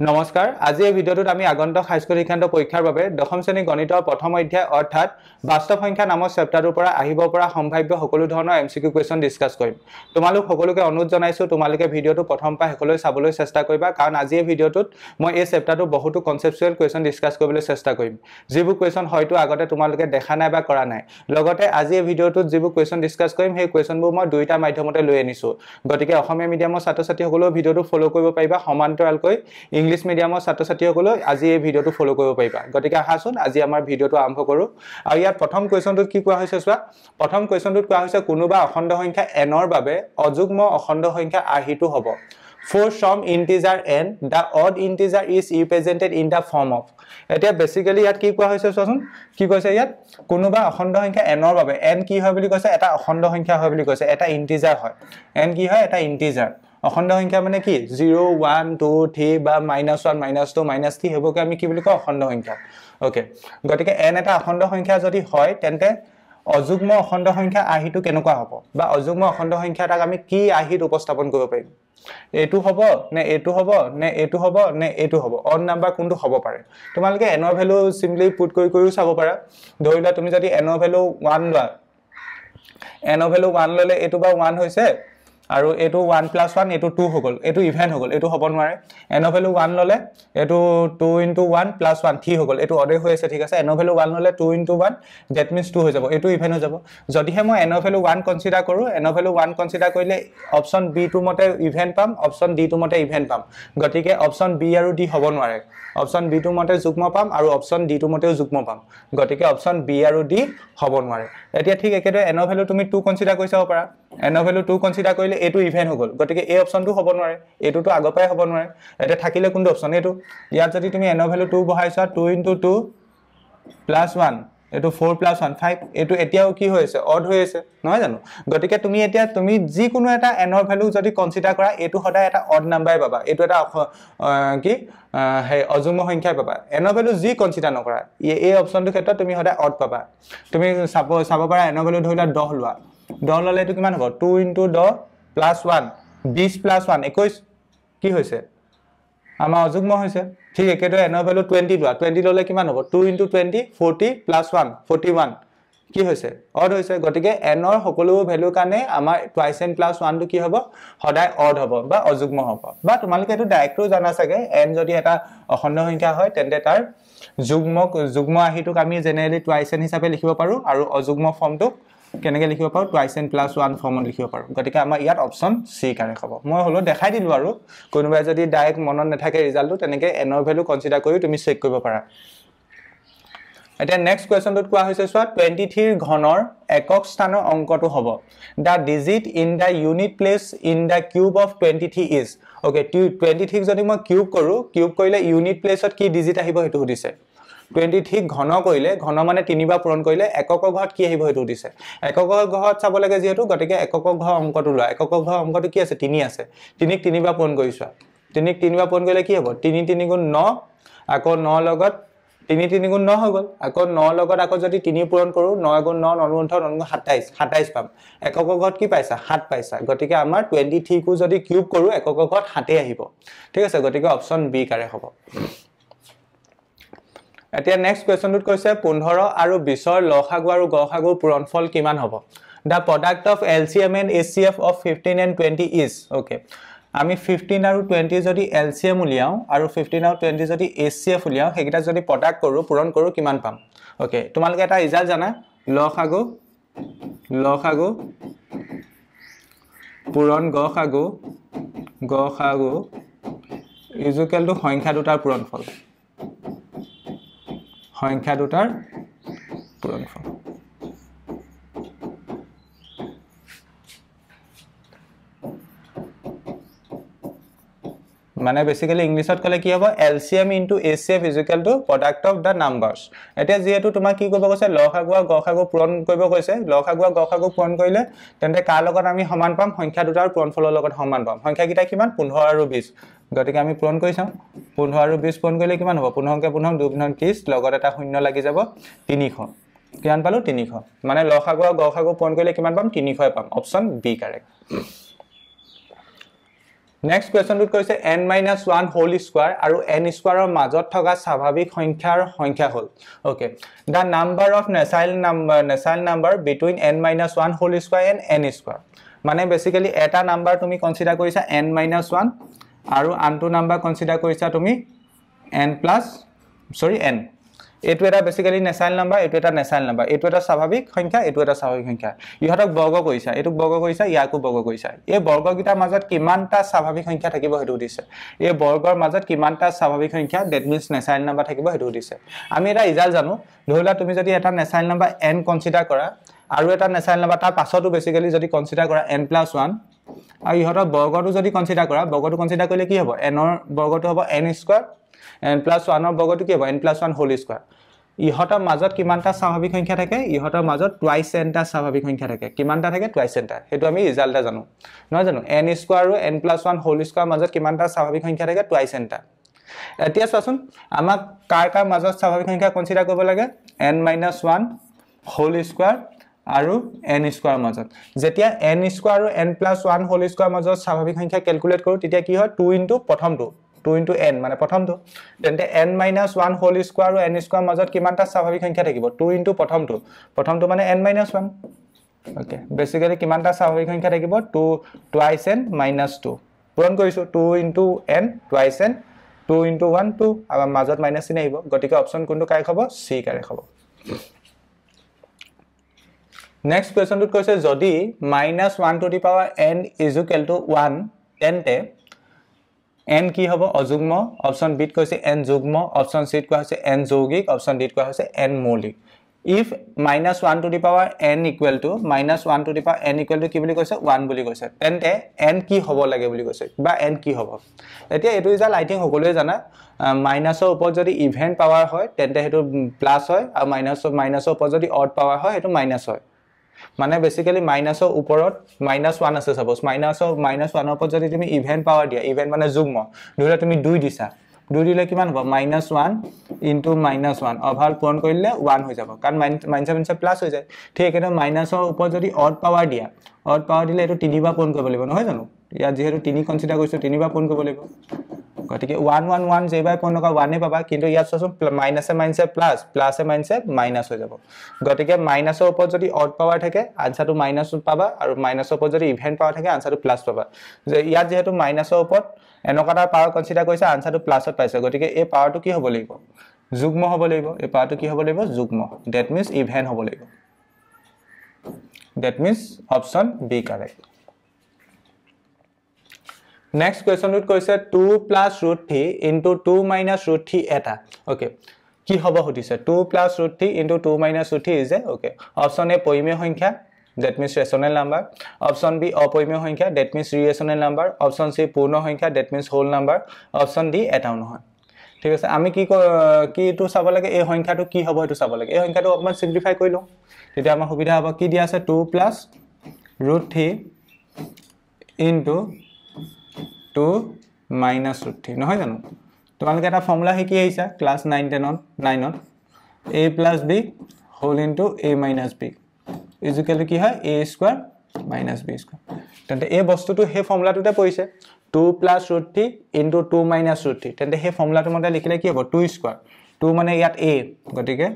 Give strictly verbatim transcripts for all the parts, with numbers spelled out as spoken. नमस्कार आज ये भिडियोत आमी आगंतुक हाईस्कुल शिक्षांत परीक्षार बारे दशम श्रेणी गणितर प्रथम अध्याय अर्थात वास्तव संख्या नामक चैप्टारर পৰা আহিব পৰা সম্ভাৱ্য সকলো ধৰণৰ एमसीक्यू क्वेश्चन डिस्कस কৰিম। তোমালোক সকলোকে অনুৰোধ জনাইছো তোমালোকে ভিডিওটো প্ৰথম পৰা সকলোৱে চাবলৈ চেষ্টা কৰিবা, কাৰণ আজি এই ভিডিওটোত মই এই চৈপ্টাৰটো বহুতো কনসেপচুৱেল क्वेश्चन डिस्कस কৰিবলৈ চেষ্টা কৰিম, যিবোৰ क्वेश्चन হয়তো আগতে তোমালোকে দেখা নাই বা কৰা নাই। লগতে আজি এই ভিডিওটোত যিবোৰ क्वेश्चन ডিসকাস কৰিম সেই क्वेश्चनবোৰ মই দুইটা মাধ্যমতে লৈ আনিছো, গতিকে অসমীয়া মিডিয়ামৰ ছাত্ৰছাত্ৰীসকলেও ভিডিওটো ফলো কৰিব পাৰিবা, সমান্তৰালকৈ इंग्लिश मीडियम छात्र-छात्रीসকলে আজি এই ভিডিওটো ফলো কৰিব পাৰিবা। গতিকে আহাচোন আজি আমাৰ ভিডিওটো আৰম্ভ কৰো। আৰু ইয়াৰ প্ৰথম क्वेश्चनটো কি কোৱা হৈছে চোৱা, প্ৰথম क्वेश्चनটো কোৱা হৈছে কোনোবা অখণ্ড সংখ্যা n ৰ বাবে অযুগ্ম অখণ্ড সংখ্যা আহিটো হ'ব। For some integer n the odd integer is represented in the form of, এটা বেসিক্যালি ইয়াত কি কোৱা হৈছে চোৱাচোন, কি কৈছে ইয়াত কোনোবা অখণ্ড সংখ্যা n ৰ বাবে n কি হয় বুলি কৈছে, এটা অখণ্ড সংখ্যা হয় বুলি কৈছে, এটা ইন্টিজাৰ হয়। n কি হয়, এটা ইন্টিজাৰ। अखंड संख्या माने कि zero one two three minus one minus two minus three हेबो के आमी कि बुली क अखंड संख्या। ओके गतिके n एटा अखंड संख्या जदि हय तेंते अजुग्म अखंड संख्या आहितु केनुका हबो बा अजुग्म अखंड संख्या ताक आमी कि आहित उपस्थापन करिब पाइम, एटु हबो ने एटु हबो ने एटु हबो ने एटु हबो, ऑड नंबर कोनटु हबो पारे। तुमालके n ৰ ভ্যালু सिम्पली पुट কৰি কৰিও চাব পাৰা। ধৰিলা তুমি যদি n ৰ ভ্যালু वन লোৱা, n ৰ ভ্যালু वन ললে এটু বা वन হৈছে আৰু এটো वन প্লাস वन এটো टू হগল, এটো ইভেন হগল, এটো হব নোৱাৰে। n ৰ ভ্যালু वन ললে এটো two into one plus one three হগল, এটো অড হৈ আছে ঠিক আছে। n ৰ ভ্যালু वन ললে two into one that means two হৈ যাব, এটো ইভেন হৈ যাব। যদিহে মই n ৰ ভ্যালু वन কনসিডাৰ কৰো, n ৰ ভ্যালু वन কনসিডাৰ কৰিলে অপচন বি টু মতে ইভেন পাম, অপচন ডি টু মতে ইভেন পাম। গতিকে অপচন বি আৰু ডি হব নোৱাৰে, অপচন বি টু মতে যুগ্ম পাম আৰু অপচন ডি টু মতেও যুগ্ম পাম, গতিকে অপচন বি আৰু ডি হব নোৱাৰে। এতিয়া ঠিক একেদৰে n ৰ ভ্যালু তুমি टू কনসিডাৰ কৰিছাও পাৰা, n ৰ ভ্যালু टू কনসিডাৰ কৰিলে এটো ইভেন হগল, গতিকে এই অপচনটো হব নোৱাৰে, এটো তো আগৰ পৰাই হব নোৱাৰে। এটা থাকিলে কোনটো অপচন এটো, ইয়াত যদি তুমি n ৰ ভ্যালু टू বহাইছা two into two plus one এটো फोर প্লাস वन फाइव, এটো এতিয়াও কি হৈছে অড হৈ আছে নহয় জানো। গতিকে তুমি এতিয়া তুমি যি কোনো এটা n ৰ ভ্যালু যদি কনসিডাৰ কৰা এটো হডা এটা অড নাম্বাৰই পাবা, এটো এটা কি হে অযুগ্ম সংখ্যাই পাবা। n ৰ ভ্যালু যি কনসিডাৰ নকৰা এই অপচনটো ক্ষেত্ৰত তুমি হডা অড পাবা। তুমি চাব চাব পাৰা n ৰ ভ্যালু ধৰিলা टेन লোৱা, टेन ললে এটো কিমান হ'ব two into ten plus one twenty plus one twenty কি হৈছে আমাৰ অযুগ্ম হৈছে। ঠিক একেদৰে n ৰ ভ্যালু ट्वेंटी লোৱা, ट्वेंटी ললে কিমান হ'ব two into twenty forty plus one forty one কি হৈছে অড হৈছে। গতিকে n ৰ সকলো ভ্যালু কানে আমাৰ টুৱাইস n প্লাস वन কি হ'ব হদাই অড হ'ব বা অযুগ্ম হ'ব। বা তোমালোকে এটো ডাইৰেক্টও জানা সকে n যদি এটা অখণ্ড সংখ্যা হয় তেন্তে তাৰ যুগ্ম যুগ্ম আহিটোক আমি জেনেৰেলি টুৱাইস n হিচাপে লিখিব পাৰো, আৰু অযুগ্ম ফৰ্মটো কেনেকে লিখিব পাৰো টুৱাইস n প্লাস वन ফৰ্মত লিখিব পাৰো। গতিকে আমাৰ ইয়াত অপচন সি কাৰেক্ট হ'ব। মই হলো দেখাই দিলো আৰু কোনোবাই যদি ডাইৰেক্ট মনত নাথাকে ৰিজাল্টটো তেনেকে n ৰ ভ্যালু কনসিডাৰ কৰি তুমি চেক কৰিব পাৰা। এতিয়া নেক্সট কোৱেশ্চনটোত কোৱা হৈছে চোৱা ट्वेंटी थ्री ৰ ঘনৰ একক স্থানৰ অংকটো হ'ব the digit in the unit place in the cube of twenty three is. Okay twenty three যদি মই কিউব কৰো, কিউব কৰিলে ইউনিট প্লেসত কি ডিজিট আহিব সেইটো সুধিছে। ट्वेंटी थ्री ঘন কইলে ঘন মানে তিনিবা পূৰণ কইলে একক ঘৰত কি আহিব হেতু দিছে, একক ঘৰত চাব লাগে যেহেতু। গতিকে একক ঘৰ অংকটো লয়, একক ঘৰ অংকটো কি আছে তিনি আছে, তিনিক তিনিবা পূৰণ কৰিছা, তিনিক তিনিবা পূৰণ কইলে কি হ'ব তিন তিন গুণ নয় আকৌ নয় লগত তিন তিন গুণ নয় হৈ গ'ল, আকৌ নয় লগত আকৌ যদি তিন পূৰণ কৰো নয় গুণ নয় নয় গুণ সাতাইশ সাতাইশ পাম। একক ঘৰত কি পাইছা সাত পাইছা, গতিকে আমাৰ ट्वेंटी थ्री কো যদি কিউব কৰো একক ঘৰত সাত আহিব ঠিক আছে, গতিকে অপচন বি কাৰে হ'ব। এতিয়া নেক্সট কোৱেশ্চনটোত কৈছে पंद्रह আৰু बीस ৰ লসাগু আৰু গসাগু পূৰণফল কিমান হ'ব the product of LCM and HCF of fifteen and twenty is. Okay আমি फिफ्टीन আৰু ट्वेंटी যদি এলচিএম উলিয়াও আৰু फिफ्टीन আৰু ट्वेंटी যদি এচিএফ উলিয়াও হেগিটা যদি প্ৰডাক্ট কৰো পূৰণ কৰো কিমান পাম। ওকে তোমালকে এটা ৰিজাল্ট জানা লসাগু লসাগু পূৰণ গসাগু গসাগু ইকুৱেল টু সংখ্যা দুটাৰ পূৰণফল সংখ্যা দুটাৰ পূৰণফল। মানে বেসিক্যালি ইংলিশত কলে কি হ'ব LCM into HCF equal to product of the numbers. এটা যেহেতু তোমাক কি কৰিব কৈছে লসাগু আৰু গসাগু পূৰণ কৰিব কৈছে, লসাগু আৰু গসাগু পূৰণ কৰিলে তেন্তে কাৰ লগত আমি সমান পাম সংখ্যা দুটাৰ পূৰণফলৰ লগত সমান পাম। সংখ্যা কিটা কিমান पंद्रह আৰু बीस, গতিকে আমি পূৰণ কৰি চাও पंद्रह আৰু बीस পূৰণ কৰিলে কিমান হ'ব पंद्रह पंद्रह দুই पंद्रह तीस লগত এটা শূন্য লাগি যাব तीन सौ কিমান পালো तीन सौ। মানে লসাগু আৰু গসাগু পূৰণ কৰিলে কিমান পাম तीन सौ পাম, option B correct. Next question टुत কৈছে n minus one whole square আৰু n স্কয়াৰৰ মাজত থকা স্বাভাৱিক সংখ্যাৰ সংখ্যা হল। Okay the number of natural number natural number between n minus one whole square and n square माने बेसिकली এটা নাম্বার তুমি কনসিডার কৰিছা n माइनास वन আৰু আনটো নাম্বাৰ কনসিডাৰ কৰিছা তুমি n প্লাস সরি n एटु एटा बेसिकली नेसाइल नंबर एटु एटा नेसाइल नंबर एटु एटा स्वाभाविक संख्या एटु एटा स्वाभाविक संख्या इहतक वर्ग কইছা এটুক वर्ग কইছা ইয়াকো वर्ग কইছা এই वर्ग গিতা মাজত কিমানটা স্বাভাবিক সংখ্যা থাকিব হেতু দিছে এই वर्गৰ মাজত কিমানটা স্বাভাবিক সংখ্যা দ্যাট মিন্স নেসাইল নাম্বাৰ থাকিব হেতু দিছে আমি এটা ৰিজাল্ট জানো ধৰিলা তুমি যদি এটা নেসাইল নাম্বাৰ n কনসিডাৰ কৰা আৰু এটা নেসাইল নাম্বাৰ তাৰ পাছতো বেসিক্যালি যদি কনসিডাৰ কৰা n প্লাস वन আৰু ইহতক वर्गটো যদি কনসিডাৰ কৰা वर्गটো কনসিডাৰ কৰিলে কি হ'ব n ৰ वर्गটো হ'ব n square n plus one ৰ বৰ্গটো কি হ'ব n plus one whole square ইহতৰ মাজত কিমানটা স্বাভাৱিক সংখ্যা থাকে ইহতৰ মাজত টুৱাইস n টা স্বাভাৱিক সংখ্যা থাকে কিমানটা থাকে টুৱাইস n টা হেতু আমি ৰিজাল্টটা জানো নহয় জানো n স্কয়াৰ আৰু n plus one whole square মাজত কিমানটা স্বাভাৱিক সংখ্যা থাকে টুৱাইস n টা এতিয়া চাচোন আমাক কাৰ কাৰ মাজত স্বাভাৱিক সংখ্যা কনসিডাৰ কৰিব লাগে n minus one whole square আৰু n স্কয়াৰ মাজত যেতিয়া n স্কয়াৰ আৰু n plus one whole square মাজত স্বাভাৱিক সংখ্যা ক্যালকুলেট কৰো তেতিয়া কি হয় टू প্ৰথমটো टू n माने प्रथम तो तेंते n minus one whole square और n स्क्वायर মাজত কিমানটা স্বাভাবিক সংখ্যা থাকিব टू प्रथम तो प्रथम तो माने n minus one okay basically কিমানটা স্বাভাবিক সংখ্যা থাকিব two two n minus two পূরণ কৰিছো two n two n two n two one two আৰু মাজত মাইনাস চিন আহিব গটিকে অপশন কোনটো কাৰেক্ট হ'ব c কাৰেক্ট হ'ব। নেক্সট কোৱেশ্চন টুত কৈছে যদি minus one to the power n = one তেন্তে n की हबो अजुग्म ऑप्शन बी कइसे n जुग्म ऑप्शन सी कइसे n यौगिक ऑप्शन डी कइसे n मौलिक if minus one to the power n equal to minus one to the power n equal to की বুলি কইছে वन বুলি কইছে তেন্তে n কি হবো লাগে বুলি কইছে বা n কি হবো এতিয়া এটো ৰিজাল্ট আই থিং হকলৈ জানা মাইনাসৰ ওপৰত যদি ইভেন পাৱাৰ হয় তেন্তে হেতু প্লাস হয় আৰু মাইনাসৰ মাইনাসৰ ওপৰত যদি অড পাৱাৰ হয় হেতু মাইনাস হয় माने बेसिकली माइनासৰ ওপৰত माइनास वन আছে सपोज माइनासৰ माइनास वन ওপৰত যদি তুমি ইভেন পাৱাৰ দিয়া ইভেন মানে যুগ্ম ধৰা তুমি टू দিছা टू দিলে কিমান হ'ব minus one into minus one over পূৰণ কৰিলে वन হৈ যাব কাৰণ মাইনাস মাইনাস প্লাস হৈ যায় ঠিক এটা মাইনাসৰ ওপৰত যদি অড পাৱাৰ দিয়া অড পাৱাৰ দিলে এটো तीन বাৰ পূৰণ কৰিব লাগিব নহয় জানো ইয়া যেহেতু तीन কনসিডাৰ কৰিছো तीन বাৰ পূৰণ কৰিব লাগিব গটিকে वन वन वन j বাই পূৰ্ণক वन এ পাবা কিন্তু ইয়াত সচম মাইনাসে মাইনাসে প্লাস প্লাসে মাইনাসে মাইনাস হৈ যাব গটিকে মাইনাসৰ ওপৰত যদি অড পাৱাৰ থাকে আনসাৰটো মাইনাস পাবা আৰু মাইনাসৰ ওপৰত যদি ইভেন পাৱাৰ থাকে আনসাৰটো প্লাস পাবা যে ইয়াত যেহেতু মাইনাসৰ ওপৰত এনেকাটা পাৱাৰ কনসিডাৰ কৰিছে আনসাৰটো প্লাসত পাইছে গটিকে এই পাৱাৰটো কি হ'ব লাগিব যুগ্ম হ'ব লাগিব এই পাৱাৰটো কি হ'ব লাগিব যুগ্ম দ্যাট মিন্স ইভেন হ'ব লাগিব that means option B correct. Next question root কৈছে two plus root three into two minus root three एटा ओके कि हब हुदिसे two plus root three into two minus root three is A okay option A परिमेय संख्या that means rational number option B अपरिमेय संख्या that means rational number option C पूर्ण संख्या that means whole number option D एटाउ নহয় ठीक আছে আমি কি কি টু চাব লাগে এই সংখ্যাটো কি হব এটো চাব লাগে এই সংখ্যাটো অপমান সিম্পলিফাই কৰি লও তেতিয়া আমাৰ সুবিধা হ'ব কি দিয়া আছে two plus √three into two minus root three নহয় জানো তোমালকে এটা ফর্মুলা হে কি আইছা ক্লাস नाइन टेन অন नाइन অন a plus b whole into a minus b equal কি হয় a square minus b square তেন্তে এই বস্তুটো হে ফর্মুলাটোতে পইছে two plus root three into two minus root three তেন্তে হে ফর্মুলাটো মতে লিখিলে কি হ'ব टू স্কয়ার टू মানে ইয়াত a গটিকে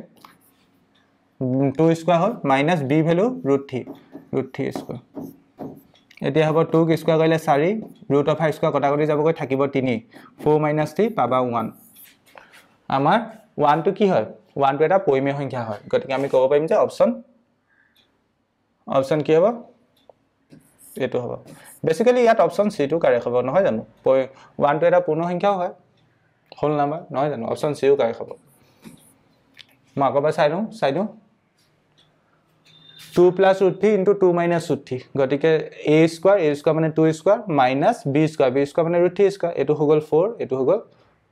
टू স্কয়ার হল माइनस b ভ্যালু √3 √3 স্কয়ার एतिया हबो टू क स्क्वायर কইলে फोर √फाइव स्क्वायर कटाकटी जाबगै থাকিব थ्री फोर - थ्री पाबा वन আমাৰ वन টু কি হয় वन টু এটা পৰিমেয় সংখ্যা হয় গতিকে আমি কব পাৰিম যে অপশন অপশন কি হ'ব এটো হ'ব বেসিক্যালি ইয়াত অপশন সি টু কাৰেক্ট হ'ব নহয় জানো वन টু এটা পূৰ্ণ সংখ্যা হয় হোল নাম্বাৰ নহয় জানো অপশন সি ও কাৰেক্ট হ'ব মই আগবা চাইলো চাইলো two plus root three into two minus root three गति ए स्क्वायर ए स्क्वायर माने two square minus B square B square माने रूट थ्री स्क्वायर एटू हो गल फोर एटू हो गल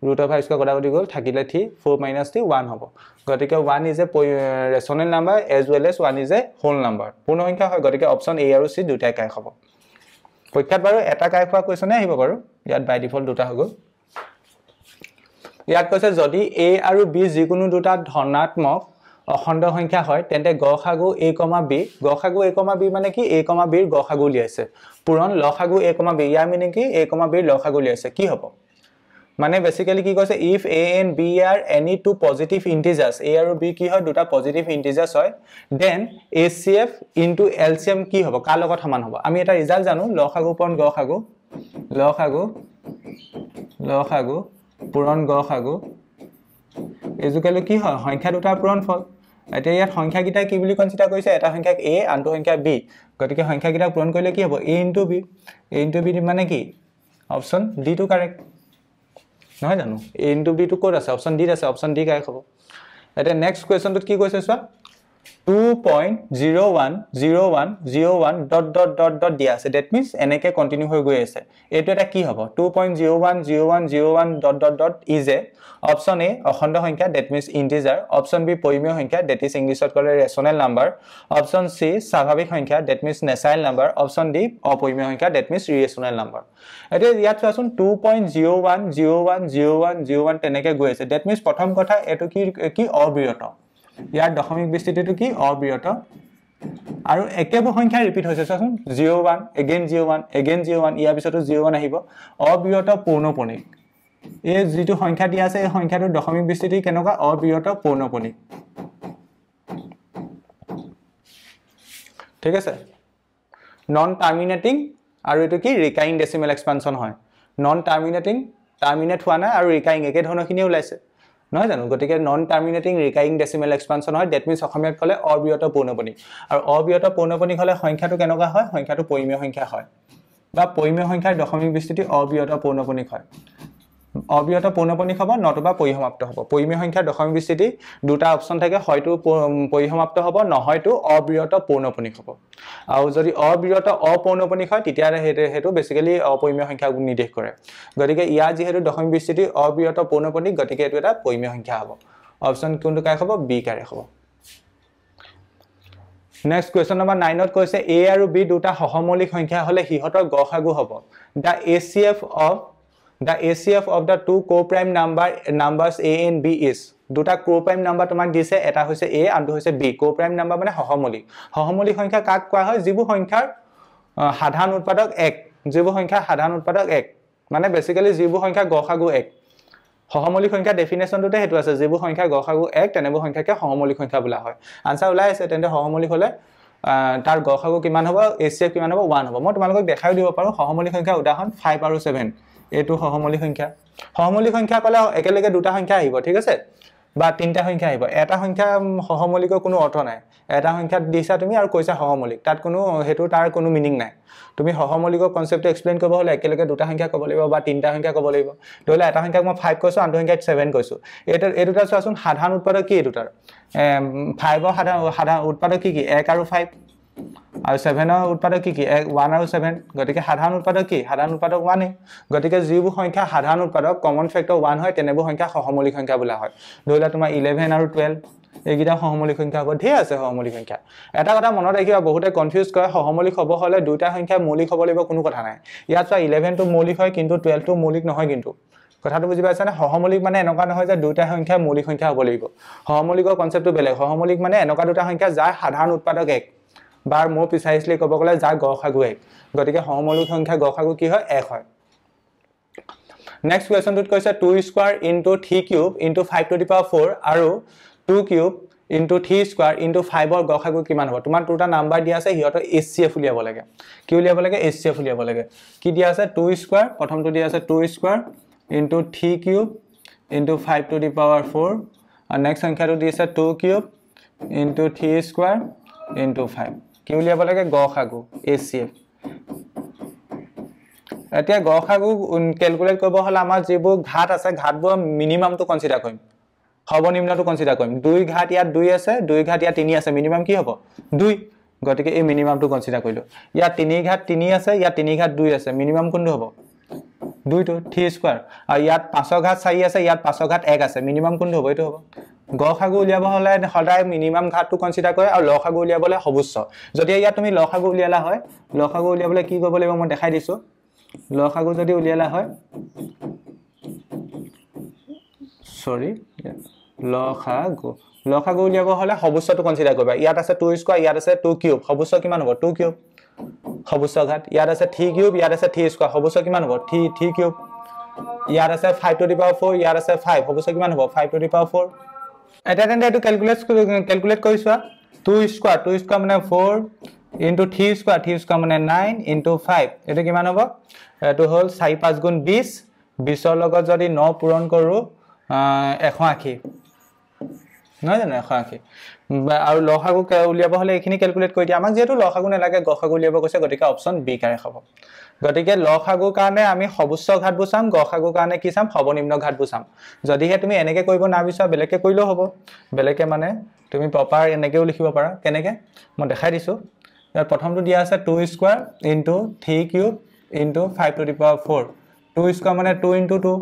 रूट ऑफ फाइव स्क्वायर कटाकटी गल थाकिले three four minus three one हब गति one is a rational number as well as one is a whole number पूर्ण संख्या है गति ऑप्शन ए और सी दुटा कारेक्ट हब परीक्षा बार एटा कारेक्ट हुआ क्वेश्चन आहिब बार इतना बाय डिफॉल्ट दुटा हो गल इतना कैसे जदि ए और बी जिको दुटा धनात्मक খণ্ড সংখ্যা হয় তেন্তে গ খা গু এ কমা বি গ খা গু এ কমা বি মানে কি এ কমা বিৰ গ খা গু উলিয়াইছে পূৰণ ল খা গু এ কমা বি ইয়া মানে কি এ কমা বিৰ ল খা গু উলিয়াইছে কি হ'ব মানে বেসিক্যালি কি কৈছে if A and B are any two positive integers A are B কি হয় দুটা পজিটিভ ইন্টিজার্স হয় দেন এসিএফ ইনটু এলসিএম কি হ'ব কাৰ লগত সমান হ'ব আমি এটা ৰিজাল্ট জানো ল খা গু পূৰণ গ খা গু ল খা গু ল খা গু পূৰণ গ খা গু এজুকেলো কি হয় সংখ্যা দুটা পূৰণ ফল এটা ইয়াত সংখ্যা গিটা কি বুলি কনসিডাৰ কৰিছে এটা সংখ্যা a আনটো সংখ্যা b গতিকে সংখ্যা গিটা পূৰণ কৰিলে কি হ'ব a into b a into b মানে কি অপচন d টু কাৰেক্ট নহয় জানো a ইনটু b টু কোৰ আছে অপচন d আছে অপচন d কাৰেক্ট হ'ব এটা নেক্সট কোৱেশ্চনটোত কি কৈছে চোৱা two point zero one zero one zero one dot dot dot dot দিয়া আছে দ্যাট মিন্স এনেকে কন্টিনিউ হৈ গৈ আছে এটো এটা কি হ'ব two point zero one zero one zero one dot dot dot is a option A অখণ্ড সংখ্যা that means integer option B পৰিমেয় সংখ্যা দ্যাট ইজ ইংলিছত কলে ৰেচনেল নাম্বাৰ অপশন সি স্বাভাৱিক সংখ্যা that means natural number option D অপৰিমেয় সংখ্যা দ্যাট মিন্স ৰেচনেল নাম্বাৰ এটো ইয়াত চোৱাচোন two point zero one zero one zero one zero one তেনেকে গৈ আছে দ্যাট মিন্স প্ৰথম কথা এটো কি কি অবিৰত यार दशमिक विस्तृतिটো কি অবিৰত আৰু একেবা সংখ্যা ৰিপিট হৈছে চাচোন zero one again zero one again zero one ইয়াৰ পিছতো zero one আহিব অবিৰত পূৰ্ণপণিক এই যেটো সংখ্যা দিয়া আছে এই সংখ্যাটো দশমিক বিস্তৃতি কেনেকুৱা অবিৰত পূৰ্ণপণিক ঠিক আছে নন টাৰ্মিনেটিং আৰু এটো কি ৰিকাইং ডেসিমেল এক্সপানশন হয় নন টাৰ্মিনেটিং টাৰ্মিনেট হোৱা নাই আৰু ৰিকাইং একে ধৰণৰখিনি ওলাইছে নহয় জানো গতিকে non terminating recurring decimal expansion হয় দ্যাট মিন্স অসমীয়াত কলে অবিৰত পূৰ্ণপণিক আৰু অবিৰত পূৰ্ণপণিক হলে সংখ্যাটো কেনেকুৱা হয় সংখ্যাটো পৰিমেয় সংখ্যা হয় বা পৰিমেয় সংখ্যাৰ দশমিক বিস্তৃতি অবিৰত পূৰ্ণপণিক হয় অবিৰত পূৰ্ণপণিক হ'ব নতুবা পৰিসমাপ্ত হ'ব পৰিমেয় সংখ্যাৰ দশমিক বিস্তৃতি দুটা অপচন থাকে হয়তো পৰিসমাপ্ত হ'ব নহয়তো অবিৰত পূৰ্ণপণিক হ'ব আৰু যদি অবিৰত অপূৰ্ণপণিক হয় তেতিয়া হেতু বেসিক্যালি অপৰিমেয় সংখ্যাক নিৰ্দেশ কৰে গতিকে ইয়া যেহেতু দশমিক বিস্তৃতি অবিৰত পূৰ্ণপণিক গতিকে এটো এটা পৰিমেয় সংখ্যা হ'ব অপচন কোনটো কাৰে হ'ব বি কাৰে হ'ব नेक्स्ट क्वेश्चन नंबर nine ত কৈছে a আৰু b দুটা সহমৌলিক সংখ্যা হলে হিহতৰ গ খা গু হ'ব the HCF of The A C F of the two co-prime number numbers A and B is দুটা co-prime number তোমাক দিছে এটা হৈছে A আনটো হৈছে B co-prime number মানে সহমৌলিক সহমৌলিক সংখ্যা কাক কোৱা হয় যিবু সংখ্যাৰ সাধাৰণ উৎপাদক এক যিবু সংখ্যা সাধাৰণ উৎপাদক এক মানে বেসিক্যালি যিবু সংখ্যা গ খা গু এক সহমৌলিক সংখ্যা ডেফিনেশনটোতে হেতু আছে যিবু সংখ্যা গ খা গু এক তেনেবু সংখ্যাকে সহমৌলিক সংখ্যা বোলা হয় আনসার ওলাই আছে তেন্তে সহমৌলিক হলে তাৰ গ খা গু কিমান হ'ব এচিএফ কিমান হ'ব one হ'ব মই তোমালোকক দেখাই দিব পাৰো সহমৌলিক সংখ্যা উদাহৰণ five আৰু seven एटू सहमौलिक संख्या सहमौलिक संख्या कले एकेलगे दुटा संख्या आइबो ठीक আছে बा तीनटा संख्या आइबो एटा संख्या सहमौलिक কোনো অর্থ নাই एटा संख्या दिसा তুমি আৰু কৈছা সহমৌলিক তাত কোনো হেতু তাৰ কোনো মিনিং নাই তুমি সহমৌলিক কনসেপ্ট এক্সপ্লেইন কৰিব হলে একেলগে দুটা সংখ্যা কব লাগিব বা তিনটা সংখ্যা কব লাগিব ধৰিলে এটা সংখ্যাক মই five কৈছো আনটো সংখ্যাক seven কৈছো এটা এই দুটা চাচোন সাধাৰণ উৎপাদক কি এই দুটাৰ five ৰ সাধাৰণ উৎপাদক কি কি one আৰু five আৰু seven ৰ উৎপাদক কি কি one আৰু seven গতিকে সাধাৰণ উৎপাদক কি সাধাৰণ উৎপাদক one এ গতিকে যিবু সংখ্যা সাধাৰণ উৎপাদক কমন ফ্যাক্টৰ one হয় তেনেবু সংখ্যা সহমৌলিক সংখ্যা বোলা হয় ধৰিলা তোমাৰ eleven আৰু twelve এগিটা সহমৌলিক সংখ্যা হ'ব ধেই আছে সহমৌলিক সংখ্যা এটা কথা মনত ৰাখিবা বহুতে কনফিউজ কৰে সহমৌলিক হ'ব হলে দুটা সংখ্যা মৌলিক হ'ব লাগিব কোনো কথা নাই ইয়াত চা eleven টো মৌলিক হয় কিন্তু twelve টো মৌলিক নহয় কিন্তু কথাটো বুজি পাইছা না সহমৌলিক মানে এনেকুৱা নহয় যে দুটা সংখ্যা মৌলিক সংখ্যা হ'ব লাগিব সহমৌলিকৰ কনসেপ্টটো বেলেগ সহমৌলিক মানে এনেকুৱা দুটা সংখ্যা যাৰ সাধাৰণ উৎপাদক এক बार मोर प्रिसाइसली कब गले जा ग खा गु एक गतिके सममौलिक संख्या ग खा गु कि হয় এক হয় नेक्स्ट क्वेश्चन टुत কৈছে two square into three cube into five to the power four আৰু two cube into three square into five ৰ গ খা গু কিমান হ'ব তোমাৰ দুটা নাম্বাৰ দিয়া আছে হিহতৰ এচচিএফ উলিয়াব লাগে কি উলিয়াব লাগে এচচিএফ উলিয়াব লাগে কি দিয়া আছে two square প্ৰথমটো দিয়া আছে two square into three cube into five to the power four আৰু নেক্সট সংখ্যাটো দিছে two cube into three square into five কি উলিয়াব লাগে গ খা গু এসিএফ এটা গ খা গু ক্যালকুলেট কৰিব হলে আমাৰ যিবো ঘাত আছে ঘাতবোৰ মিনিমাম তো কনসিডাৰ কৰিম সৰ্বনিম্ন তো কনসিডাৰ কৰিম দুই ঘাত ইয়াত দুই আছে দুই ঘাত ইয়াত তিনি আছে মিনিমাম কি হ'ব দুই গতিকে এই মিনিমাম তো কনসিডাৰ কৰিলো ইয়াত তিনি ঘাত তিনি আছে ইয়াত তিনি ঘাত দুই আছে মিনিমাম কোনটো হ'ব দুই তো three স্কয়ার আৰু ইয়াত পাঁচ ঘাত চাৰি আছে ইয়াত পাঁচ ঘাত এক আছে মিনিমাম কোনটো হ'ব এটো হ'ব গ খা গু উলিয়াব হলে হদাই মিনিমাম ঘাটটো কনসিডাৰ কৰে আৰু ল খা গু উলিয়াবলে সৰ্বোচ্চ যদি ইয়া তুমি ল খা গু উলিয়ালা হয় ল খা গু উলিয়াবলে কি কৰিব লাগিব মই দেখাই দিছো ল খা গু যদি উলিয়ালা হয় সৰি লসাগু লসাগু উলিয়াব হলে সৰ্বস্বটো কনসিডাৰ কৰিবা। ইয়াত আছে দুই স্কয়াৰ, ইয়াত আছে দুই কিউব, সৰ্বস্ব কিমান হ'ব দুই কিউব। সৰ্বস্ব ঘাত ইয়াত আছে থ্ৰী কিউব, ইয়াত আছে থ্ৰী স্কয়াৰ, সৰ্বস্ব কিমান হ'ব থ্ৰী থ্ৰী কিউব। ইয়াত আছে পাঁচ টু দি পাৱাৰ চাৰি, ইয়াত আছে পাঁচ, সৰ্বস্ব কিমান হ'ব পাঁচ টু দি পাৱাৰ চাৰি। এটা তেন্তে এটো ক্যালকুলেট ক্যালকুলেট কৰিছোৱা দুই স্কয়াৰ, দুই স্কয়াৰ মানে চাৰি into three square, three square माने nine into five एटो किमान होबो एटो होल चार पाँच गुण बीस, बीस र लगत जदि नौ पूरण करू एक सौ अस्सी न जानो एक सौ अस्सी आरो लहागु उलियाबो हले एखिनि क्यालकुलेट करि दिया। आमाक जेतु लहागु ने लागे गखागु उलियाबो कइसे गटिके ऑप्शन बी कारे खब। गटिके लहागु कारणे आमी सर्वोच्च घात बुसाम, गखागु कारणे कि साम सर्वनिम्न घात बुसाम। जदिहे तुमी एनेके कइबो ना बिसा बेलेके कइलो हबो, बेलेके माने तुमी प्रपार एनेकेउ लिखिबो पारा। केनेके म देखाइ दिसु। प्रथम दिया two square into three cube into five to the power four, two square मानने two into two,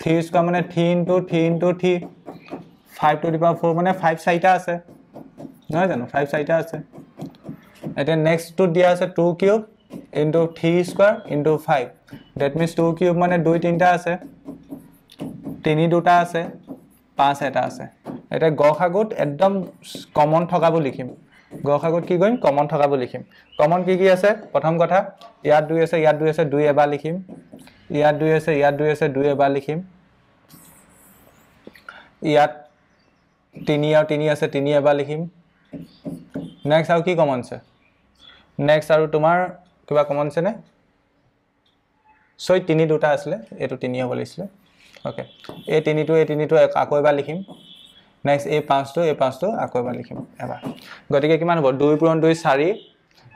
three square मानने three into three into three, five to the power four मानने फाइव चारिटा आसे ना जानो फाइव चारिटा आसे। नेक्स्ट तो दिया two cube into three square into five, that means two cube मानने दुई तीनटा आसे, तीन दुटा आसे, पाँच एटा आसे। ग खागुत एकदम कमन थकाबो लिखिम, ग खागुत कि करिम कमन थकाबो लिखिम। कमन कि कि आसे प्रथम कथा यार दुई आसे, यार दुई आसे दुई एबार लिखिम, यार दुई आसे यार दुई आसे दुई एबार लिखिम, यार तीन आरो तीन आसे तीन एबार लिखिम। नेक्स्ट आरो कि कमन से, नेक्स्ट आरो तुम्हार किबा कमन से ने सय तीन दुटा आसले एतो तीन हबो लिखले। ओके ए तीन तो ए तीन तो आको एबार लिखिम। नेक्स्ट ए पाँच तो ए पाँच तो आको एबार लिखिम एबार। गटिके किमान हबो दुई पूरण दुई चारि,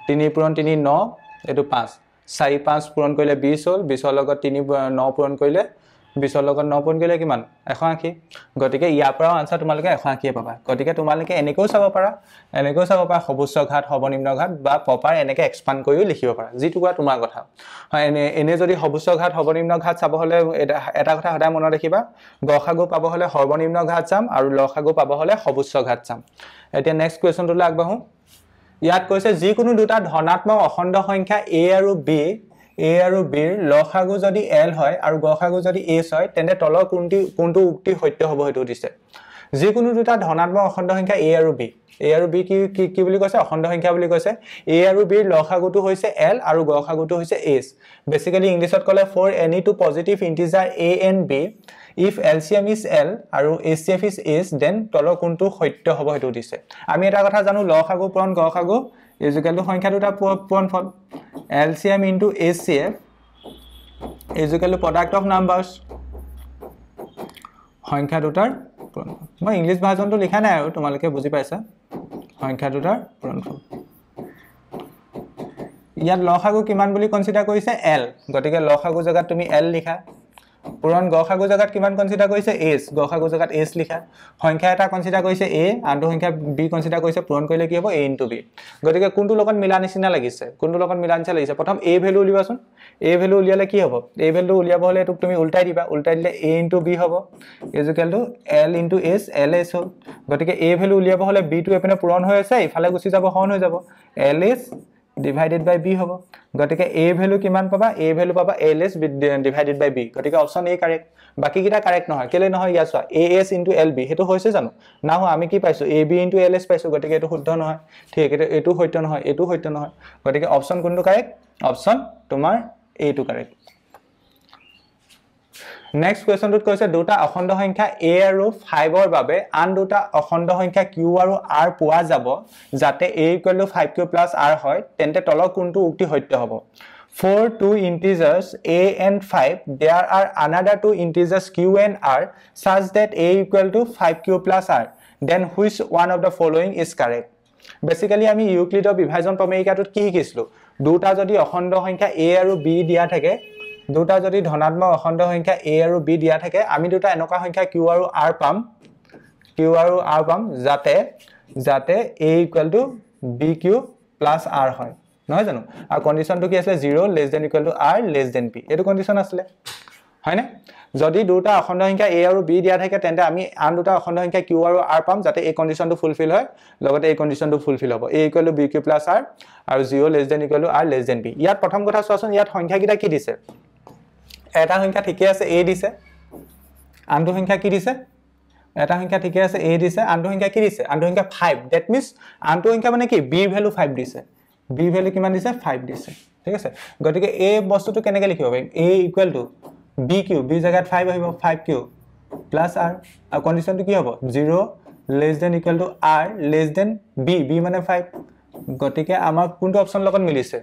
तीन पूरण तीन नौ, एतु पाँच, चारि पाँच पूरण करिले बीस हल, बीस लगत तीन नौ पूरण करिले बीस लगत नौ पूरण करिले किमान एक सौ अस्सी। गटिके इयार पराओ आन्सार तुमालोके एक सौ अस्सी ए पाबा। गटिके तुमालोके एनेकेउ चाब पारा, एनेकेउ चाब पारा सर्वोच्च घात सर्वनिम्न घात बा प्रपार एनेके एक्सपांड करियो लिखिब पारा, जितु कुरा तुमार कथा। एने एने जदि सर्वोच्च घात सर्वनिम्न घात चाब हले एटा कथा हदा मने राखिबा, गखागु पाब हले सर्वनिम्न घात चाम आरो लखागु पाब हले सर्वोच्च घात चाम। एटा नेक्स्ट क्वेश्चन तले आगबाहु। यात कैसे जिकुनु दुटा धनात्मक अखंड संख्या ए आरो बी, ए आरो बी र लखागु जदि एल হয় আৰু গখাগু जदि एस হয় তেন্তে তলৰ কোনটো কোনটো উক্তি সত্য হ'ব সেইটো দিছে। যিকোনো দুটা ধনাত্মক অখণ্ড সংখ্যা a আৰু b, a আৰু b কি কি বুলি কৈছে অখণ্ড সংখ্যা বুলি কৈছে। a আৰু b ৰ লখাগুটো হৈছে l আৰু গখাগুটো হৈছে s। বেসিক্যালি ইংলিছত ক'লে for any two positive integer a and b if L C M is l আৰু H C F is s then তলৰ কোনটো সত্য হ'ব সেইটো দিছে। আমি এটা কথা জানো লখাগু পূৰণ গখাগু इजुकल संख्या दुटा पूरणफल L C M into H C F equal product of numbers संख्या दुटार पूरणफल। मैं इंग्लिश भाषण तो लिखा ना आरो तुमालोके बुझी पाइसा संख्या दुटार पूरणफल। यार लखागु किमान बुली कन्सिडार करिसे L, गटिके लखागु जगह तुमी L लिखा। पूरण गखागु जगह किमान कन्सिडार करिसे S, गखागु जगह S लिखा। संख्या एटा कन्सिडार करिसे A आरो दो संख्या B कन्सिडार करिसे, पूरण करिले कि हबो A into B। गटिके कोनटु लगन मिला निसिना लागिसे, कोनटु लगन मिला निसिना लागिसे प्रथम A भेल्यु उलियाबासुन। A भेल्यु उलियाले कि हबो, A भेल्यु उलियाबो हले तुम तुमी उल्टाइ दिबा, उल्टाइ दिले A into B हबो equal to L into S, L S हल। गटिके A भेल्यु उलियाबो हले B टु एपने पूरण হৈ আছে, ইফালে গুছি যাব হন হৈ যাব L S divided by b होगा। गटिके a value किमान पाबा, a value पाबा ls divided by b। गटिके ऑप्शन ए करेक्ट, बाकी किटा करेक्ट নহয়। केले নহয় ইয়া সোয়া as into lb হেতু হইছে জানো না হয় আমি কি পাইছো ab into ls পাইছো, গটিকে এটো শুদ্ধ নহয়। ঠিক এটা এটো সত্য নহয়, এটো সত্য নহয়। গটিকে অপশন কোনটো करेक्ट, অপশন তোমার a টু करेक्ट। नेक्स्ट क्वेश्चन टुत কৈছে দুটা অখণ্ড সংখ্যা a আৰু পাঁচ ৰ বাবে আন দুটা অখণ্ড সংখ্যা q আৰু r পোৱা যাব যাতে a = five q + r হয় তেন্তে তলৰ কোনটো উক্তি সত্য হ'ব। For two integers a and five there are another two integers q and r such that a = five q + r then which one of the following is correct। Basically আমি ইউক্লিডৰ বিভাজন প্ৰমেয়িকাটোত কি শিকিছিলো, দুটা যদি অখণ্ড সংখ্যা a আৰু b দিয়া থাকে, দুটা যদি ধনাত্মক অখণ্ড সংখ্যা a আৰু b দিয়া থাকে আমি দুটা এনেকুৱা সংখ্যা q আৰু r পাম, q আৰু r পাম যাতে যাতে a equal to bq plus r হয় নহয় জানো। আর কন্ডিশনটো কি আছে zero less than equal to r less than b, এটো কন্ডিশন আছে হয় না। যদি দুটা অখণ্ড সংখ্যা a আৰু b দিয়া থাকে তেন্তে আমি আন দুটা অখণ্ড সংখ্যা q আৰু r পাম যাতে এই কন্ডিশনটো ফুলফিল হয়, লগতে এই কন্ডিশনটো ফুলফিল হ'ব a equal to bq plus r আৰু zero less than equal to r less than b। ইয়াত প্ৰথম কথা চোৱাচোন ইয়াত সংখ্যা কিটা কি দিছে, এটা সংখ্যা ঠিকে আছে a দিছে, আনটো সংখ্যা কি দিছে এটা সংখ্যা ঠিকে আছে a দিছে আনটো সংখ্যা কি দিছে আনটো সংখ্যা five দ্যাট মিন্স আনটো সংখ্যা মানে কি b ভ্যালু five দিছে b ভ্যালু কিমান দিছে five দিছে ঠিক আছে গটিকে a বস্তুটো কেনেকে লিখিব পাৰি a equal to bq b জায়গাত five আহিব five q প্লাস r আৰু কন্ডিশনটো কি হ'ব zero less than equal to r less than b b মানে five গটিকে আমাৰ কোনটো অপচন লগত মিলিছে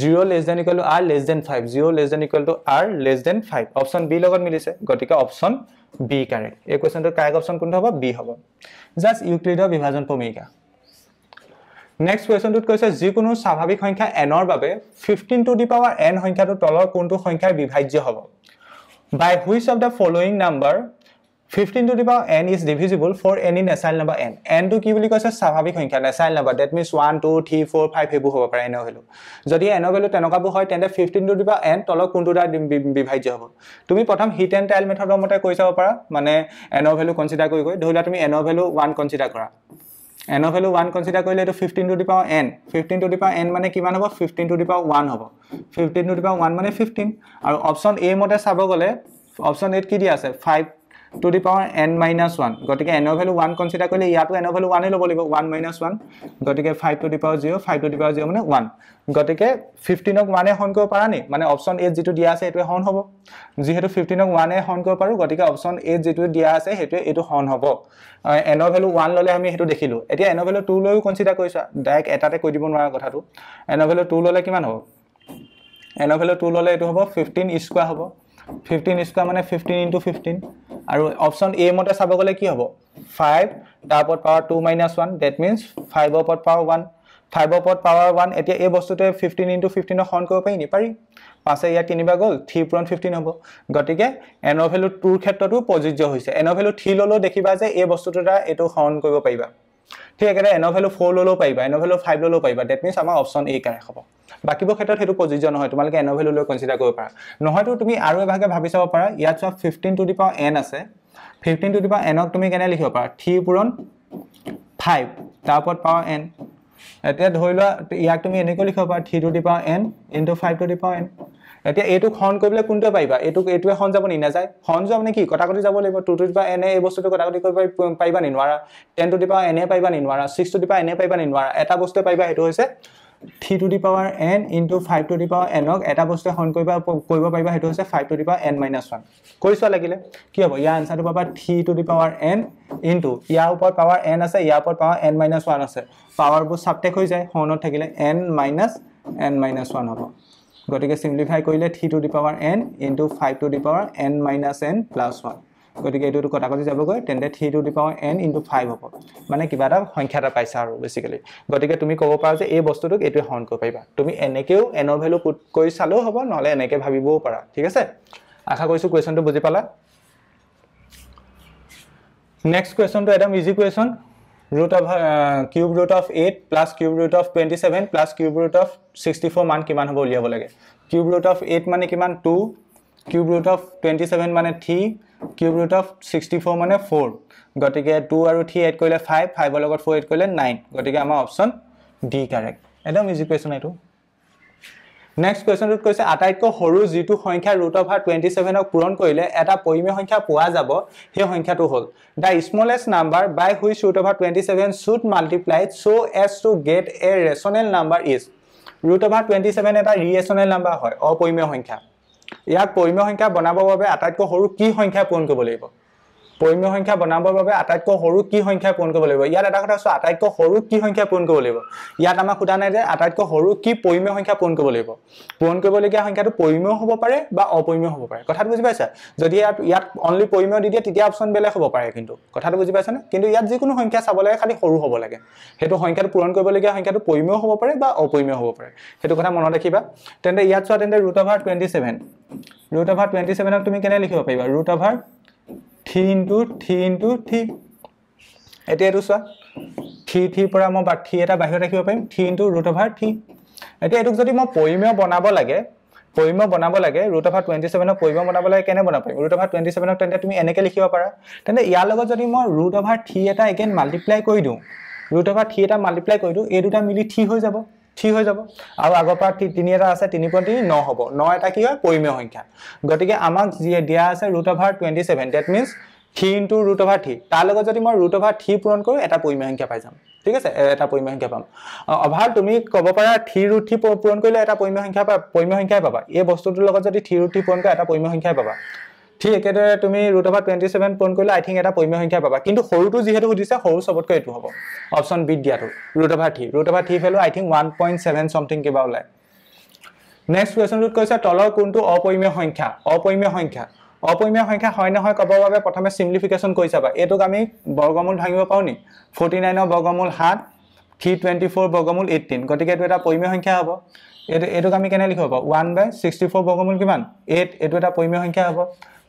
zero less than equal to r less than five zero less than equal to r less than five option b লগত মিলিছে গটিকে option b correct ए क्वेश्चन तो करेक्ट ऑप्शन कोन हबो b हबो जस्ट यूक्लिड विभाजन प्रमेयिका नेक्स्ट क्वेश्चन तो কৈছে যে কোনো স্বাভাবিক সংখ্যা n ৰ বাবে fifteen to the power n সংখ্যাটো তলৰ কোনটো সংখ্যাৰ বিভাজ্য হব by which of the following number fifteen to the power n is divisible for n in এছাইল নাম্বার n n টু কি বুলি কৈছে স্বাভাবিক সংখ্যা এছাইল number that means one two three four five হেবু হব পাৰে ন ভ্যালু যদি n ৰ ভ্যালু তেনকাবু হয় তেন্তে fifteen to the power n তলৰ কোনটো দ্বাৰা বিভাজ্য হব তুমি প্ৰথম হিট এণ্ড ট্ৰায়াল মেথডৰ মতে কৈছাও পাৰা মানে n ৰ ভ্যালু কনসিডাৰ কৰি গৈ ধৰিলা তুমি n ৰ ভ্যালু one কনসিডাৰ কৰা n ৰ ভ্যালু one কনসিডাৰ কৰিলে এটো fifteen to the power n fifteen to the power n মানে কিমান হব fifteen to the power one হব fifteen to the power one মানে fifteen আৰু অপচন a মতে চাব গলে অপচন a কি দিয়া আছে five to the power n minus one गटिके n value one consider करले या तो n value one low बोलिबो one minus one गटिके five to the power zero five to the power zero माने one गटिके fifteen ক one হন কো পারানি माने option a যেটো দিয়া আছে এটো হন হবো যেহেতু fifteen ক one হন কো পারু গটিকে অপশন a যেটো দিয়া আছে হেটো এটো হন হবো n value one ললে আমি হেটো দেখিলো এতিয়া n value two লও কনসিডার কৰিছা ডাইৰেক্ট এটাতে কই দিব নোৱাৰা কথাটো n value two ললে কিমান হবো n value two ললে এটো হবো fifteen স্কয়ার হবো fifteen স্কয়ার মানে fifteen into fifteen আৰু অপচন a মতে চাব গলে কি হ'ব five তাৰ ওপৰত power two minus one that means five ওপৰত পাৱাৰ one five ওপৰত পাৱাৰ one এতিয়া এই বস্তুতে fifteen into fifteen ৰ হৰণ কৰিব পাৰি নি পাৰি পাছে ইয়া কিনিবা গল three upon fifteen হ'ব গটিকে n ৰ ভ্যালু two ৰ ক্ষেত্ৰটো প্ৰযোজ্য হৈছে n ৰ ভ্যালু three ললো দেখিবা যে এই বস্তুটো দ্বাৰা এটো হৰণ কৰিব পাৰিবা ঠিক আছে n ৰ ভ্যালু four ললো পাৰিবা n ৰ ভ্যালু five ললো পাৰিবা দ্যাট মিন্স আমাৰ অপচন a কাৰে হ'ব बाकीबो ক্ষেত্ৰত হেতু পজিশন হয় তোমালকে n ভ্যালু লৈ কনসিডাৰ কৰিব পাৰা নহয়তো তুমি আৰু এভাগে ভাবি চাব পাৰা ইয়াত সব fifteen to the power n আছে fifteen to the power n ক তুমি কেনে লিখিব পাৰা three upon five তাৰ ওপৰত পাৱাৰ n এতিয়া ধৰিলা ইয়াক তুমি এনেকৈ লিখিব পাৰা three to the power n into five to the power n এতিয়া এটু খন কৰিলে কোনটো পাইবা এটু এটুৱে খন যাব নি না যায় খন যাব মানে কি কটাকটি যাব লাগিব two to the power n এ এই বস্তুটো কটাকটি কৰিব পাইবা নি নোৱাৰা ten to the power n এ পাইবা নি নোৱাৰা six to the power n এ পাইবা নি নোৱাৰা এটা বস্তু পাইবা হেতু হৈছে three to the power n into five to the power n ok eta boste hon koiba koiba paiba hetu hose five to the power n minus one koiso lagile ki hobo ya answer paba three to the power n into ya upor power n ase ya upor power n minus one ase power bo subtract hoi jay honot thakile n minus n minus one hobo gotike simplify korile three to the power n into five to the power n minus n plus one গটিকে এটো কথা কথা যাব গৈ তেন্তে three to the power n into five হ'ব মানে কিবা এটা সংখ্যাটা পাইছা আৰু বেসিক্যালি গটিকে তুমি ক'ব পাৰা যে এই বস্তুটোক এটো হৰণ কৰি পাইবা তুমি এনেকেও n ৰ ভ্যালু পুট কৰি চালো হ'ব নহলে এনেকে ভাবিবও পাৰা ঠিক আছে আশা কৰিছো কোৱেশ্চনটো বুজি পালা নেক্সট কোৱেশ্চনটো একদম easy question root of uh, cube root of eight plus cube root of twenty-seven plus cube root of sixty-four মান কিমান হ'ব উলিয়াব লাগে cube root of eight মানে কিমান two cube root of twenty-seven माने three cube root of sixty-four माने four गटिके two और three ऐड কৰিলে five five লগত four ऐड কৰিলে nine গটিকে আমাৰ অপচন d करेक्ट एकदम इजी क्वेश्चन এটো नेक्स्ट क्वेश्चन ৰুট কৈছে আটাইতকৈ সৰু যেটো সংখ্যা root over twenty-seven ক পূৰণ কৰিলে এটা পৰিমেয় সংখ্যা পোৱা যাব সেই সংখ্যাটো হ'ল the smallest number by which root over twenty-seven should multiply so as to get a rational number is root over twenty-seven এটা irrational number হয় অপৰিমেয় সংখ্যা ইয়াক পৰিমেয় সংখ্যা বনাবৰ বাবে আটাইতকৈ সৰু কি সংখ্যা পূৰণ কৰিব লাগিব পৰিমেয় সংখ্যা বনাবৰ বাবে আটাইতকৈ সৰু কি সংখ্যা পূৰণ কৰিব লাগিব ইয়াত এটা কথা আছে আটাইতকৈ সৰু কি সংখ্যা পূৰণ কৰিব লাগিব ইয়াত আমাৰ খুদা নাই যে আটাইতকৈ সৰু কি পৰিমেয় সংখ্যা পূৰণ কৰিব লাগিব পূৰণ কৰিব লগীয়া সংখ্যাটো পৰিমেয় হ'ব পাৰে বা অপৰিমেয় হ'ব পাৰে কথাটো বুজি পাইছা যদি ইয়াত অনলি পৰিমেয় দি দিয়া তেতিয়া অপচন বেলেগ হ'ব পাৰে কিন্তু কথাটো বুজি পাইছা না কিন্তু ইয়াত যে কোনো সংখ্যা চাব লাগে খালি সৰু হ'ব লাগে হেতু সংখ্যাটো পূৰণ কৰিব লগীয়া সংখ্যাটো পৰিমেয় হ'ব পাৰে বা অপৰিমেয় হ'ব পাৰে হেতু কথা মনত ৰাখিবা তেন্তে ইয়াত চোৱা তেন্তে root over twenty-seven root over twenty-seven ক তুমি কেনে লিখিব পাৰিবা root over three into three into three এতিয়া এটো সা three three পৰা মই বা three এটা বাহিৰ ৰাখিব পাৰিম three into root over three এতিয়া এটোক যদি মই পৰিমেয় বনাব লাগে পৰিমেয় বনাব লাগে root over twenty-seven ক পৰিমেয় বনাব লাগে কেনে বনাব পাৰিম root over twenty-seven ক তেন্তে তুমি এনেকে লিখিব পাৰা তেন্তে ইয়াৰ লগত যদি মই root over three এটা again multiply কৰি দিও root over three এটা multiply কৰি দিও এই দুটা মিলি three হৈ যাব ঠিক হৈ যাব আৰু আগৰ পাৰ three এটা আছে three point three nine হ'ব nine এটা কি হয় পৰিমেয় সংখ্যা গটিকে আমাক যি দিয়া আছে root over twenty-seven দ্যাট means three into root over three तार जो मैं रुट अभार थ्री पूरण करूँ एट परिमेय संख्या पाई जाम। ठीक है एट परिमेय संख्या पाम अभार तुम कब पारा थ्री रुट थ्री पूरण कर लेट परिमेय संख्या परिमेय संख्या पा यह बस्तुटर जो थ्री रुट थ्री पूरण कर परिमेय संख्या पा। ठीक एकदरे तुम रुट अभार ट्वेंटी सेवेन पूरण कर आई थिंक एट परिमेय संख्या पा कि जीतने सबको यू हम अपशन बी दिया root over three root over three फेलो I think one point seven something क्या ऊपर। नेक्स्ट क्वेश्चन कैसे तलर कौन तो अपरिमेय संख्या अपरिमेय संख्या अपरिमेय संख्या है ना कब प्रथम सिम्प्लिफिकेशन कर चाबा यक आम वर्गमूल भांग पाओ नि फोर्टी नाइन वर्गमूल सात थ्री टूवेंटी फोर वर्गमूल एट्टीन गति के परिमेय संख्या हम यूक आम के लिख पा वन बै सिक्सटी फोर वर्गमूल कि एट यू परिमेय संख्या हम।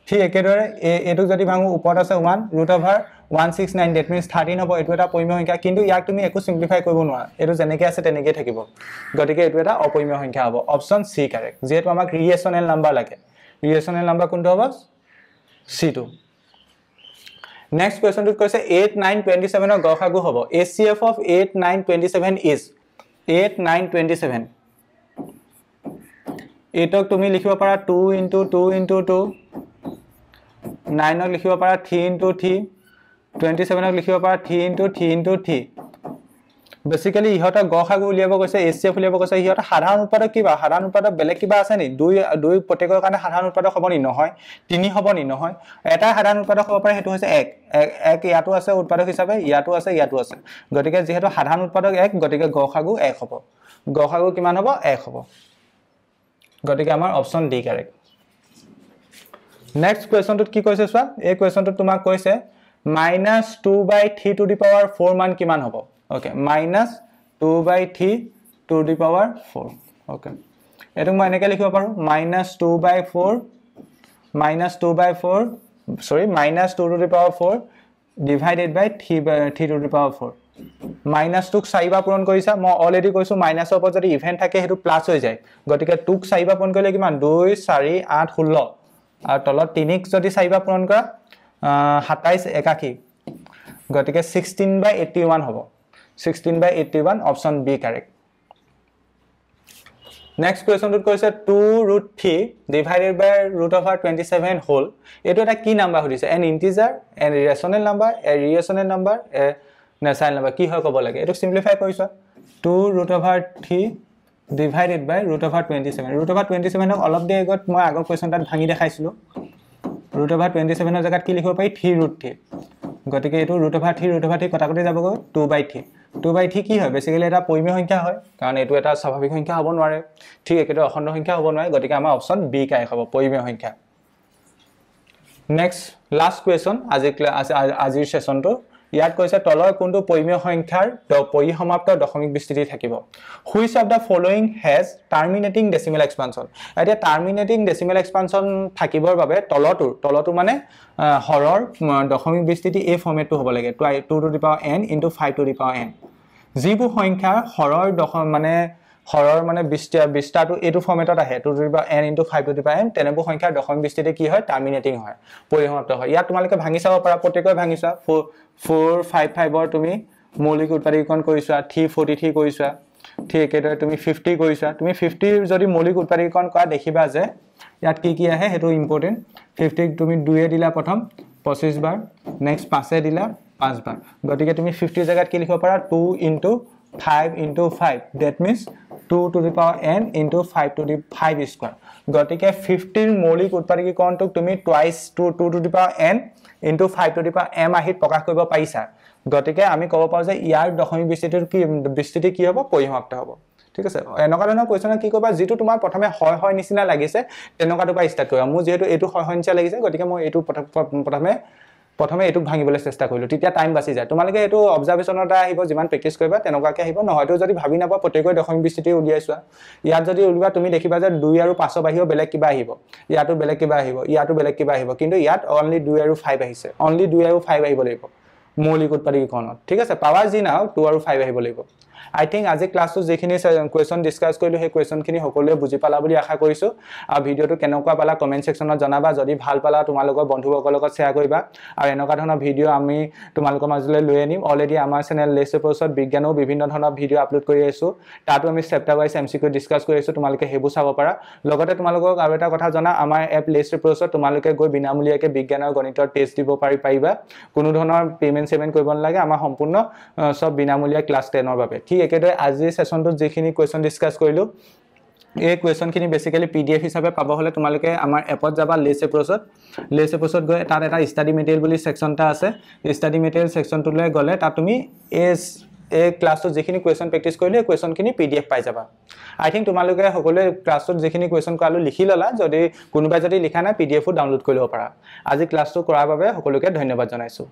ठीक एकदरे यू जो भांगो ऊपर आसे one root over one six nine that means thirteen हम यू परिमेय संख्या कि इक तुम एक सिम्प्लिफाई ना यू जैसे आसे थी गति के यू अपरिमेय संख्या हम ऑप्शन सी करेक्ट जीतु आम रिएशनल नम्बर लगे रिएशनल नम्बर कौन हम सी टू। नेक्स्ट क्वेश्चन कैसे एट नाइन टूवेंटी सेवेन ग सा गु हम एच सी एफ of eight nine twenty seven is eight nine twenty seven एटक तुम लिख पारा two into two into two नाइनक लिख पारा थ्री इंटू थ्री टूवेंटी सेवेनक लिख पारा three into three into three basically इहतर ग सा गु उलियाब कैसे एच सी एफ उलियाब कैसे इहतर साधारण उत्पादक क्या साधारण उत्पादक बेलेग क्या आसे नि दुई दुई प्रत्येक साधारण उत्पादक हम नि नहय तीन हम नि नहय एटा साधारण उत्पादक हम पारे हेतु एक एक इतो आसे उत्पादक हिसाब से इतो आसे इतो आसे गति के जीतु साधारण उत्पादक एक गति के ग सा गु एक हम ग सा गु किमान हम एक हम गति के आमार option D correct. Next question की कैसे चुआ यह क्वेश्चन तुमक कैसे minus two by three to the power four मान कि हम okay minus two by three to the power four okay यू मैं एने लिख पार minus two by four minus two by four sorry minus two to the power four divided by three by three to the power four minus टूक चारिबार पूरण करा मैं already कैसा माइनासर ऊपर जो इवेन्ट थके प्लास हो जाए गति के टूक चारिबार पूरण कर कि दुई चारि आठ षोल्ल और तलत तीन जो चारिबार पूरण कर सत्ताईस एकाशी गति के सिक्सटीन बाई एट्टी वन हम sixteen by eighty one option B correct. Next question कैसे two root three divided by root over twenty seven whole ये कि नम्बर सूझे an integer an rational number A रिएशनल number a natural number कि है कब लगे यू सिम्प्लिफाई कर two root over three divided by root over twenty seven root over ट्वेंटी सेवेनक अलग देर आगत मैं आगर क्वेश्चन भांगी देखा रुट अभार ट्वेंटी सेवेनर जगह कि लिख पारि थ्री रुट थ्री गति के root over three root over three कटाकटी जाबगो two by three two by three कि है बेसिकली परिमेय संख्या है कारण यू स्वाभाविक संख्या हम नए ठीक एक अखंड संख्या हम नए गति के आम अपशन बी करेक्ट हम परिमेय संख्या। नेक्स्ट लास्ट क्वेश्चन आज आज सेशन तो इतना कैसे तलर कौन परिमेय संख्यार परिसमाप्त दशमिक विस्तृति थी which of the following has terminating decimal expansion एटा टार्मिनेटिंग डेसिमल एक्सपांशन थाकिबर बारे तलतुर तलतुर माने हरर दशमिक विस्तृति ए फर्मेट हम लगे two to the power n into five to the power n जीबू संख्यार हरर दश माने हरर माने विस्तार विस्तार यू फर्मेट आए two to the power n into five to the power n तेनेबूर संख्यार दशमिक विस्तृति कि है टार्मिनेटिंग है परिसमाप्त है इतना तुम्हारे भांगी चाब पारा प्रत्येक भांगी चा फोर फोर फाइव फाइवर तुम मौलिक उत्पादीकरण करा थ्री फोर्टी थ्री करा ठीक एकदरे तुम फिफ्टी करा तुम फिफ्टी जो मौलिक उत्पादीकरण कर देखा जे इतना कि आए सो इम्पर्टेन्ट फिफ्टी तुम दुए दिला प्रथम पचिश बार नेक्स्ट पाँचे दिला पाँच बार गति के तुम फिफ्टी जगत कि लिख पारा two into five into five that means two to the power n into five to the five square गति के फिफ्टीर मौलिक उत्पादीकरण तुम twice two two to the power n into five to the power M आहित प्रकाश कर पारिशा गति के आम कब पाँ यार दशमिक विस्तृति की विस्तृति कि हम परिसमाप्त हम। ठीक है एनका धरण क्वेश्चन कि कह जी तुम प्रथम है निचिना लगिसे स्टार्ट कर मोर जीतने यू है निचिना लगिसे गति के मैं यू प्रथम प्रथम यू भांगे चेस्टा करूँ टाइम बाचि जाए तुम्हारे यू अब्जार्भेशन जिमान प्रेक्टिस करा नो जो भाव ना प्रत्येक दशमिक विस्तृति उलिया इतना जो उलिया तुम देखा जो दुई और पाँच बाहर बेलेग क्या इतो बेलेग क्या इतो बेलेग क्या कि इतना अनलि दुई और फाइव आनलि दुई और फाइव आगे মৌলিক উৎপাদীকরণত ঠিক আছে পাওয়ার জি নাও টু আর পাঁচ আহিব লাগিব আই থিং আজি ক্লাসটো যেখিনি কোয়েশ্চন ডিসকাস কৰিলো হে কোয়েশ্চনখিনি সকলোৱে বুজি পালা বুলি আশা কৰিছো আৰু ভিডিওটো কেনেকুৱা পালা কমেন্ট সেকশনত জনাবা যদি ভাল পালা তোমালোকৰ বন্ধুবৰ্গৰ লগত শেয়াৰ কৰিবা আৰু এনেকুৱা ধৰণৰ ভিডিও আমি তোমালোকৰ মাজলৈ লৈ আনিম অলৰেডি আমাৰ চেনেল লেছপছত বিজ্ঞানৰ বিভিন্ন ধৰণৰ ভিডিও আপলোড কৰি আছো তাতো আমি চেপ্টাৰ ওয়াইজ এমসিকিউ ডিসকাস কৰি আছো তোমালোকে হেবু চাব পাৰা লগতে তোমালোকক আৰু এটা কথা জানা আমাৰ এপ লেছপছত তোমালোকে গৈ বিনামূলীয়াকৈ বিজ্ঞান আৰু গণিতৰ টেস্ট দিব পাৰি পাইবা কোনো ধৰণৰ পেমেন্ট সেমেন্ট কৰিব নালাগে আমাৰ সম্পূৰ্ণ সব বিনামূলীয়া ক্লাস দহৰ বাবে ठीक एकेदरे आजि सेशनटत जेखिनि क्वेश्चन डिसकास करिलो ए क्वेश्चन खिनि बेसिकली पीडीएफ हिसाबे पाबो हले तुमालोके आमार एपत जाबा लेस एप्रोसत लेस एप्रोसत गय तात एटा स्टडी मटेरियल बुली सेक्शनटा आसे स्टडी मटेरियल सेक्शनटु लय गले ता तुमी एस ए क्लासत जेखिनि क्वेश्चन प्रैक्टिस करिले क्वेश्चन खिनि पीडीएफ पाइ जाबा आई थिंक तुमालोके हकले क्लासत जेखिनि क्वेश्चन कालु लिखि लला जदि कोनोबा जदि लिखा ना पीडीएफ डाउनलोड करिलो पारा आजि क्लासटु करार बारे हकलोके धन्यवाद जनाइसु।